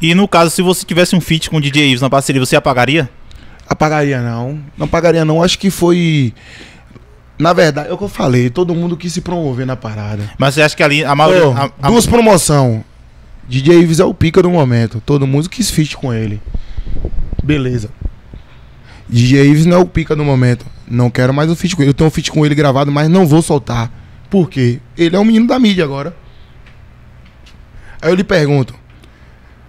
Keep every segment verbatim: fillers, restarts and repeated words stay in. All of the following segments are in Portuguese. E no caso, se você tivesse um feat com o D J Ivis na parceria, você apagaria? Apagaria não, não apagaria não, acho que foi... Na verdade, é o que eu falei, todo mundo quis se promover na parada. Mas você acha que ali a maioria... Oh, a, a... Duas promoção, D J Ivis é o pica do momento, todo mundo quis feat com ele. Beleza. D J Ivis não é o pica do momento, não quero mais o feat com ele. Eu tenho um feat com ele gravado, mas não vou soltar. Por quê? Ele é um menino da mídia agora. Aí eu lhe pergunto,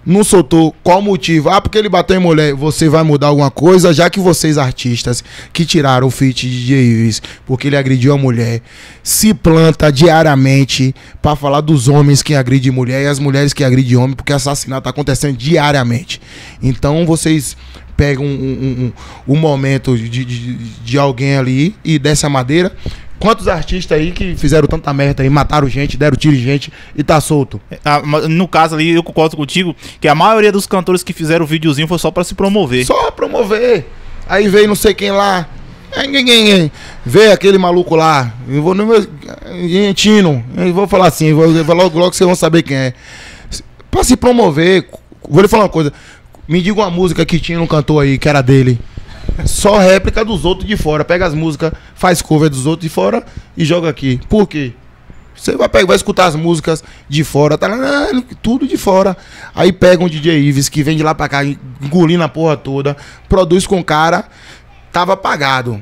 não soltou, qual o motivo? Ah, porque ele bateu em mulher. Você vai mudar alguma coisa? Já que vocês artistas que tiraram o feat de D J Ivis porque ele agrediu a mulher, se planta diariamente pra falar dos homens que agridem mulher e as mulheres que agridem homem, porque assassinato tá acontecendo diariamente. Então vocês pegam um, um, um, um momento de, de, de alguém ali e dessa madeira. Quantos artistas aí que fizeram tanta merda aí, mataram gente, deram tiro em gente e tá solto? Ah, no caso ali, eu concordo contigo que a maioria dos cantores que fizeram o videozinho foi só pra se promover. Só promover. Aí veio não sei quem lá. Veio aquele maluco lá. Eu vou no meu... Gentino. Eu vou falar assim, eu vou logo, logo vocês vão saber quem é. Pra se promover, vou lhe falar uma coisa. Me diga uma música que tinha um cantor aí, que era dele. Só réplica dos outros de fora. Pega as músicas, faz cover dos outros de fora e joga aqui. Por quê? Você vai, pegar, vai escutar as músicas de fora, tá, tudo de fora. Aí pega um D J Ivis que vem de lá pra cá, engolindo a porra toda, produz com o cara, tava apagado.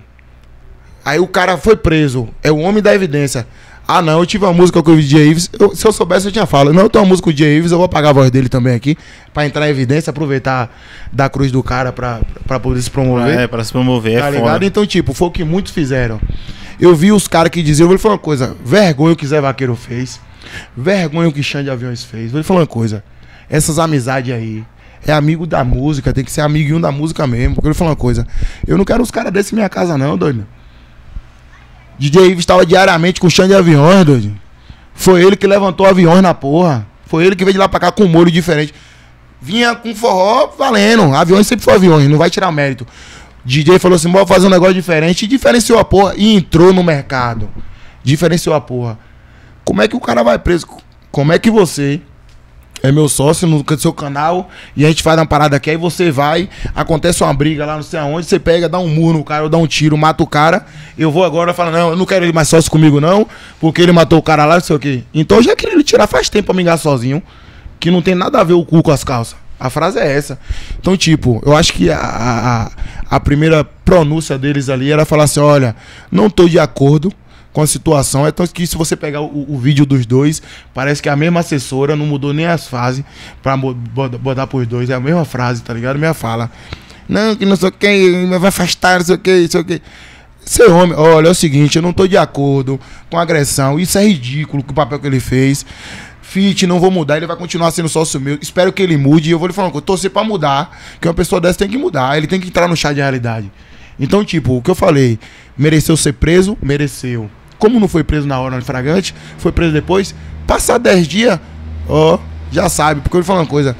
Aí o cara foi preso. É o homem da evidência. Ah não, eu tive uma música com o D J Ivis, eu, se eu soubesse eu tinha falado. Não, eu tenho uma música com o D J Ivis, eu vou apagar a voz dele também aqui, pra entrar em evidência, aproveitar da cruz do cara pra, pra poder se promover. É, pra se promover, tá é ligado? Foda. Então tipo, foi o que muitos fizeram. Eu vi os caras que diziam, eu vou lhe falar uma coisa, vergonha o que Zé Vaqueiro fez, vergonha o que Xand de Aviões fez. Vou lhe falar uma coisa, essas amizades aí, é amigo da música, tem que ser amiguinho da música mesmo. Porque eu vou lhe falar uma coisa, eu não quero os caras desse em minha casa não, doido. D J Ivis estava diariamente com o Xand de Aviões, doido. Foi ele que levantou aviões na porra. Foi ele que veio de lá pra cá com um molho diferente. Vinha com forró valendo. Aviões sempre foi aviões, não vai tirar mérito. D J falou assim, bora fazer um negócio diferente. E diferenciou a porra e entrou no mercado. Diferenciou a porra. Como é que o cara vai preso? Como é que você é meu sócio no seu canal e a gente faz uma parada aqui, aí você vai, acontece uma briga lá não sei aonde, você pega, dá um murro no cara, ou dá um tiro, mata o cara, eu vou agora falar, não, eu não quero ele mais sócio comigo não, porque ele matou o cara lá, não sei o quê. Então eu já queria ele tirar faz tempo pra mingar sozinho, que não tem nada a ver o cu com as calças. A frase é essa. Então tipo, eu acho que a, a, a primeira pronúncia deles ali era falar assim, olha, não tô de acordo com a situação, é tanto que se você pegar o, o vídeo dos dois, parece que a mesma assessora não mudou nem as frases pra botar pros dois, é a mesma frase, tá ligado? Minha fala, não, que não sei o que, vai afastar, não sei o que, não sei o que. Seu homem, olha, é o seguinte, eu não tô de acordo com a agressão, isso é ridículo, o papel que ele fez, fit, não vou mudar, ele vai continuar sendo sócio meu, espero que ele mude, e eu vou lhe falar, eu torcer pra mudar, que uma pessoa dessa tem que mudar, ele tem que entrar no chá de realidade. Então tipo, o que eu falei, mereceu ser preso? Mereceu. Como não foi preso na hora no flagrante, foi preso depois, passar dez dias, ó, já sabe, porque eu vou falar uma coisa,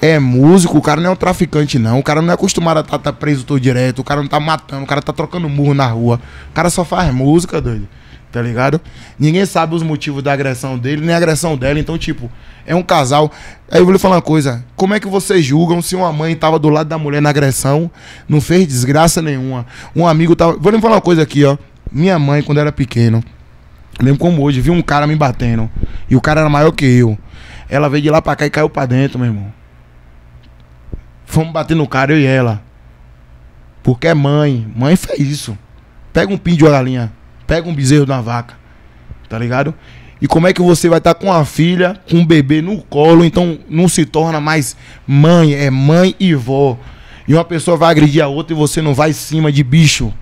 é músico, o cara não é um traficante não, o cara não é acostumado a estar tá, tá preso todo direto, o cara não tá matando, o cara tá trocando murro na rua, o cara só faz música, doido, tá ligado? Ninguém sabe os motivos da agressão dele, nem a agressão dela, então tipo, é um casal. Aí eu vou lhe falar uma coisa, como é que vocês julgam se uma mãe tava do lado da mulher na agressão, não fez desgraça nenhuma, um amigo tava, vou lhe falar uma coisa aqui, ó, minha mãe, quando era pequeno, lembro como hoje, viu um cara me batendo. E o cara era maior que eu. Ela veio de lá pra cá e caiu pra dentro, meu irmão. Fomos bater no cara, eu e ela. Porque é mãe. Mãe fez isso. Pega um pin de uma galinha. Pega um bezerro de uma vaca. Tá ligado? E como é que você vai estar com a filha, com um bebê no colo, então não se torna mais mãe. É mãe e vó. E uma pessoa vai agredir a outra e você não vai em cima de bicho.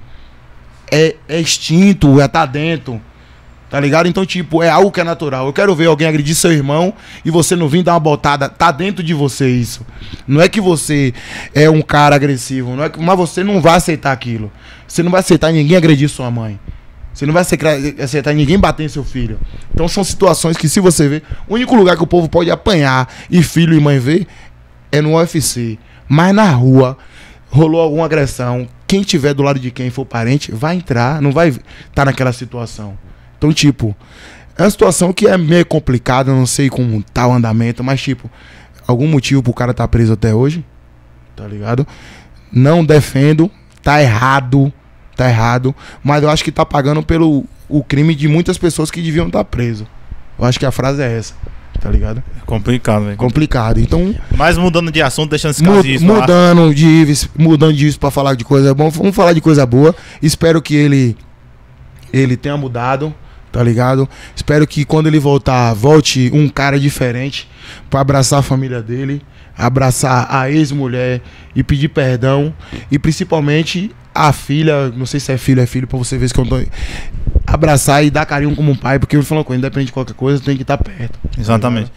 É, é extinto, é tá dentro, tá ligado? Então tipo, é algo que é natural. Eu quero ver alguém agredir seu irmão e você não vir dar uma botada, tá dentro de você isso. Não é que você é um cara agressivo, não é que, mas você não vai aceitar aquilo. Você não vai aceitar ninguém agredir sua mãe. Você não vai aceitar ninguém bater em seu filho. Então são situações que se você vê, o único lugar que o povo pode apanhar e filho e mãe ver é no U F C. Mas na rua rolou alguma agressão, quem tiver do lado de quem for parente, vai entrar, não vai estar tá naquela situação. Então, tipo, é uma situação que é meio complicada, não sei como tá o andamento, mas, tipo, algum motivo pro cara tá preso até hoje, tá ligado? Não defendo, tá errado, tá errado, mas eu acho que tá pagando pelo o crime de muitas pessoas que deviam estar tá preso. Eu acho que a frase é essa, tá ligado? É complicado, né? Complicado, então... Mas mudando de assunto, deixando esse caso de isso, mudando de Ivis, mudando de Ivis pra falar de coisa boa, vamos falar de coisa boa, espero que ele ele tenha mudado, tá ligado? Espero que quando ele voltar, volte um cara diferente pra abraçar a família dele, abraçar a ex-mulher e pedir perdão, e principalmente a filha, não sei se é filho ou é filho, pra você ver se que eu tô... abraçar e dar carinho como um pai, porque ele falou, independente de qualquer coisa, tem que estar perto. Exatamente.